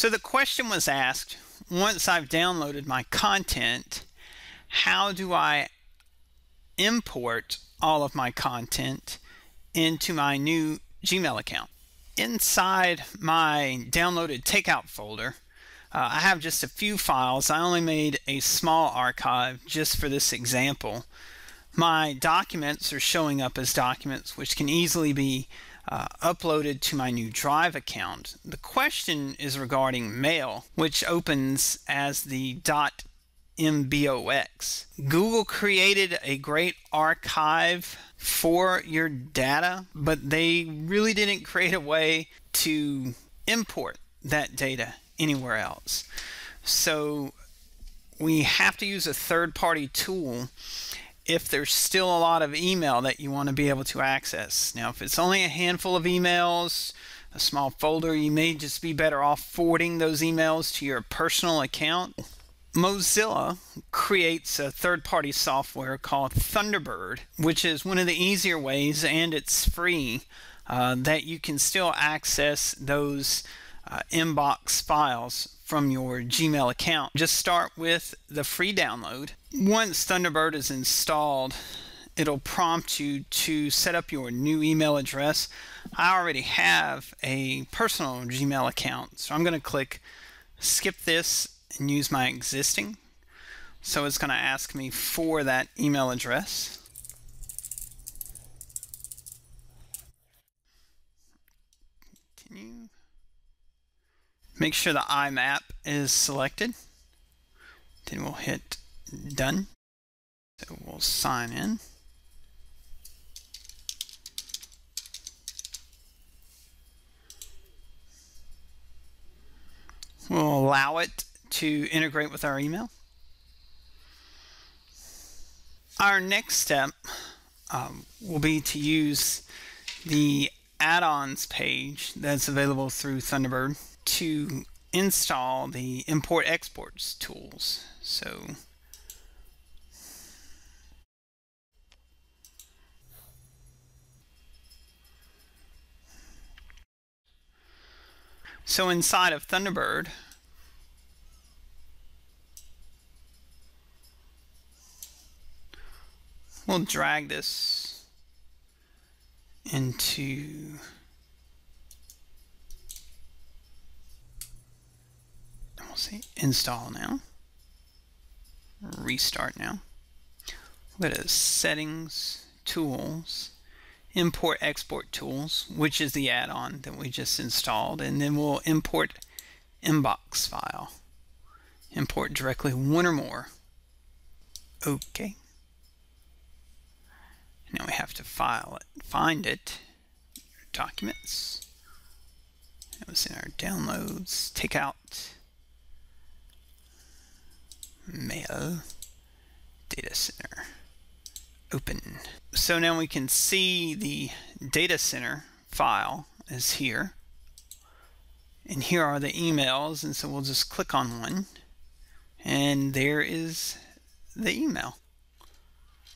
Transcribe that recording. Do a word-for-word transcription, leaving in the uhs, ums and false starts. So the question was asked, once I've downloaded my content, how do I import all of my content into my new Gmail account? Inside my downloaded takeout folder, uh, I have just a few files. I only made a small archive just for this example. My documents are showing up as documents, which can easily be Uh, uploaded to my new Drive account. The question is regarding Mail, which opens as the .mbox. Google created a great archive for your data, but they really didn't create a way to import that data anywhere else. So we have to use a third-party tool if there's still a lot of email that you want to be able to access. Now, if it's only a handful of emails, a small folder, you may just be better off forwarding those emails to your personal account. Mozilla creates a third-party software called Thunderbird, which is one of the easier ways, and it's free, uh, that you can still access those uh, inbox files from your Gmail account. Just start with the free download. Once Thunderbird is installed, it'll prompt you to set up your new email address. I already have a personal Gmail account, so I'm going to click skip this and use my existing. So it's going to ask me for that email address. Continue. Make sure the I map is selected. Then we'll hit done. So we'll sign in. We'll allow it to integrate with our email. Our next step um, will be to use the add-ons page that's available through Thunderbird to install the import exports tools. So So inside of Thunderbird, we'll drag this into We'll see install now. Restart now. We'll go to settings, tools, import export tools, which is the add-on that we just installed, and then we'll import inbox file. Import directly one or more. Okay. Now we have to file it. Find it. Documents. That was in our downloads. Take out. Mail, data center, open. So now we can see the data center file is here. And here are the emails, and so we'll just click on one. And there is the email.